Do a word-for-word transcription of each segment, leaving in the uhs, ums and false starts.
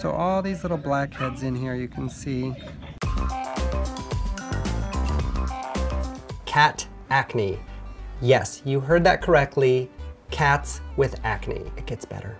So all these little blackheads in here you can see. Cat acne. Yes, you heard that correctly. Cats with acne. It gets better.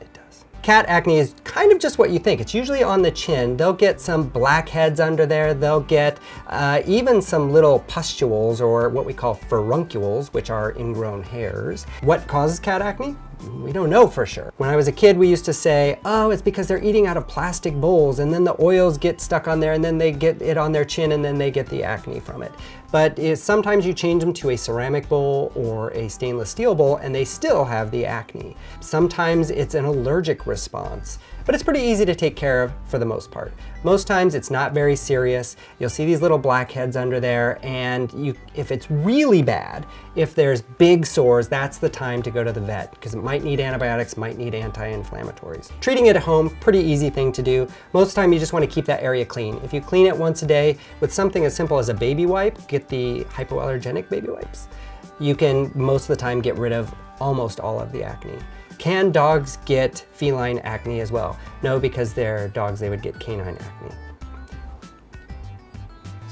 It does. Cat acne is kind of just what you think. It's usually on the chin. They'll get some blackheads under there. They'll get uh, even some little pustules, or what we call furuncules, which are ingrown hairs. What causes cat acne? We don't know for sure. When I was a kid, we used to say, oh, it's because they're eating out of plastic bowls, and then the oils get stuck on there, and then they get it on their chin, and then they get the acne from it. But it, sometimes you change them to a ceramic bowl or a stainless steel bowl, and they still have the acne. Sometimes it's an allergic response, but it's pretty easy to take care of for the most part. Most times it's not very serious. You'll see these little blackheads under there, and you, if it's really bad, if there's big sores, that's the time to go to the vet, because it might need antibiotics, might need anti-inflammatories. Treating it at home, pretty easy thing to do. Most of the time you just want to keep that area clean. If you clean it once a day with something as simple as a baby wipe, get the hypoallergenic baby wipes, you can most of the time get rid of almost all of the acne. Can dogs get feline acne as well? No, because they're dogs, they would get canine acne.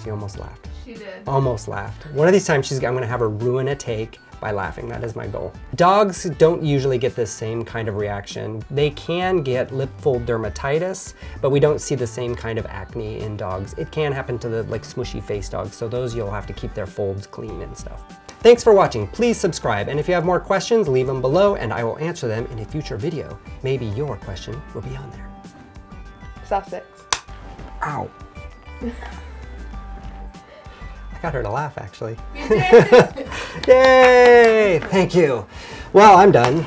She almost laughed. She did. Almost laughed. One of these times she's, I'm gonna have her ruin a take by laughing. That is my goal. Dogs don't usually get this same kind of reaction. They can get lip fold dermatitis, but we don't see the same kind of acne in dogs. It can happen to the like smushy face dogs, so those you'll have to keep their folds clean and stuff. Thanks for watching. Please subscribe, and if you have more questions, leave them below and I will answer them in a future video. Maybe your question will be on there. Stop six. Ow. Got her to laugh, actually. Yay! Thank you. Well, I'm done.